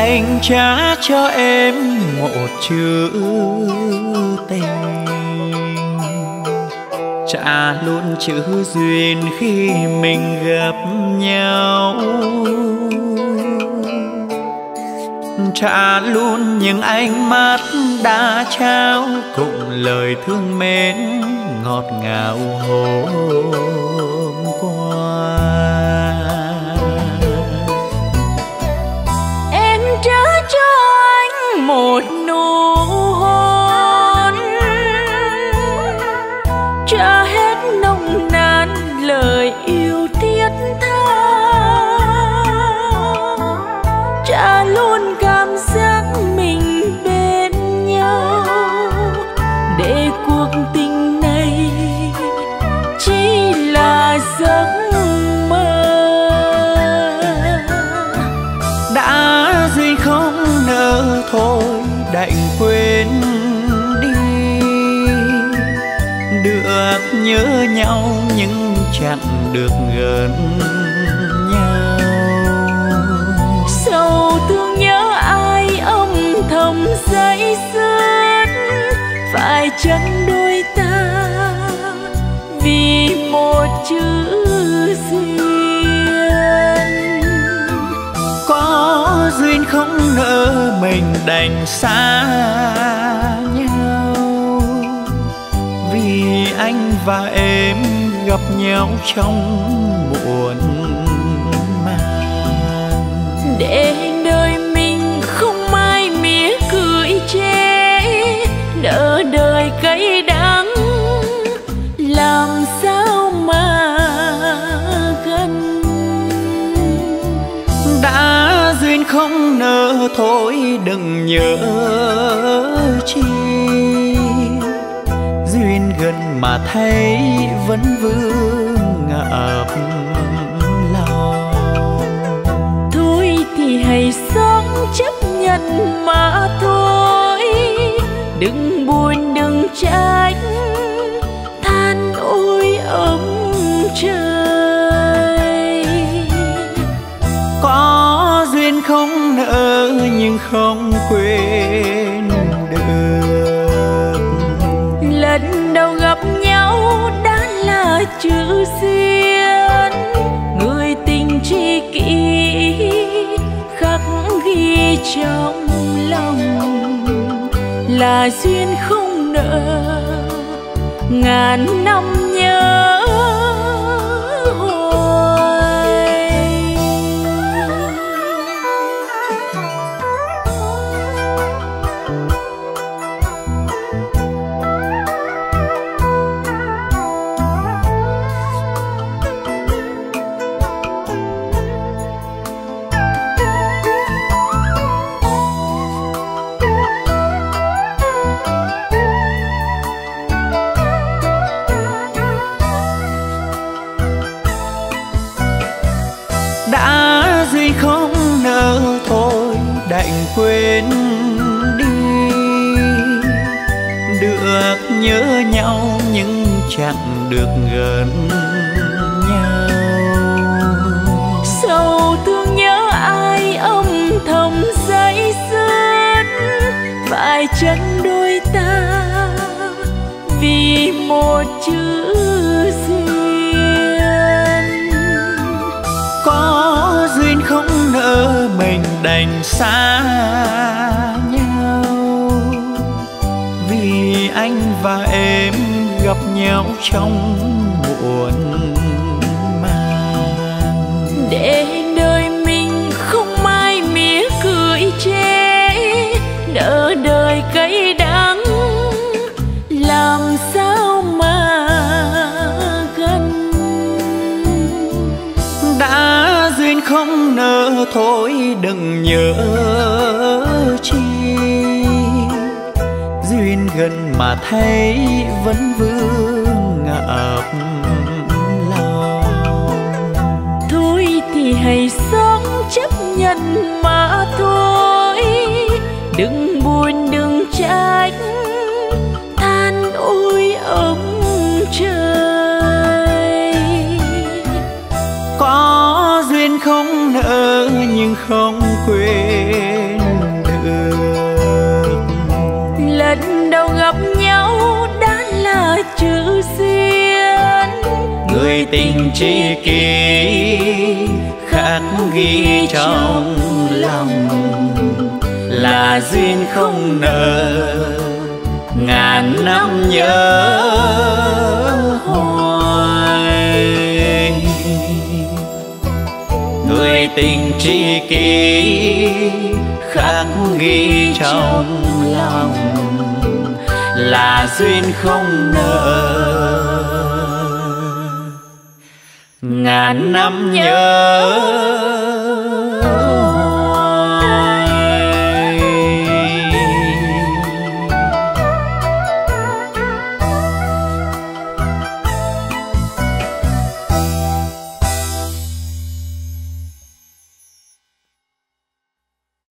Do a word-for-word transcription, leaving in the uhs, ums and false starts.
anh trả cho em một chữ tình, trả luôn chữ duyên khi mình gặp nhau, trả luôn những ánh mắt đã trao cùng lời thương mến ngọt ngào hôm qua. Em trả cho anh một nụ hôn, trả hết nồng nàn lời yêu thiết tha, trả luôn cảm giác mình bên nhau để cuộc tình này chỉ là giấc mơ. Đã gì không nỡ thôi đành quên đi, được nhớ nhau nhưng chẳng được gần nhau. Sâu thương nhớ ai âm thầm dây dứt, phải chăng đôi ta vì một chữ duyên. Có duyên không nỡ mình đành xa nhau, vì anh và em gặp nhau trong muộn. Để đời mình không mai mía cười chê, nỡ đời cay đắng làm sao mà gần. Đã duyên không nỡ thôi đừng nhớ chi, duyên gần mà thấy vẫn vương ngập lòng. Hãy sống chấp nhận mà thôi, đừng buồn đừng trách than ôi ấm trời. Có duyên không nỡ nhưng không quên được, lần đầu gặp nhau đã là chữ duyên, người tình tri kỷ khắc ghi trong lòng là duyên không nợ, ngàn năm nhớ. Đành quên đi, được nhớ nhau nhưng chẳng được gần nhau. Sâu thương nhớ ai âm thầm dây dứt, phải chăng đôi ta vì một chữ duyên. Có duyên không nỡ mình đành xa nhau, vì anh và em gặp nhau trong muộn màng. Để đời mình không mai mía cười chê, nỡ đời cay đắng làm sao mà gần. Đã duyên không nỡ thôi đừng nhớ chi, duyên gần mà thấy vẫn vương ngập lòng. Thôi thì hãy sống chấp nhận mà thôi, đừng buồn đừng trách than ôi ấm trời. Có duyên không nỡ nhưng không quên chữ duyên. Người tình tri kỷ khắc ghi trong lòng, là duyên không nợ ngàn năm nhớ hoài. Người tình tri kỷ khắc ghi trong lòng, là duyên không nợ ngàn năm nhớ.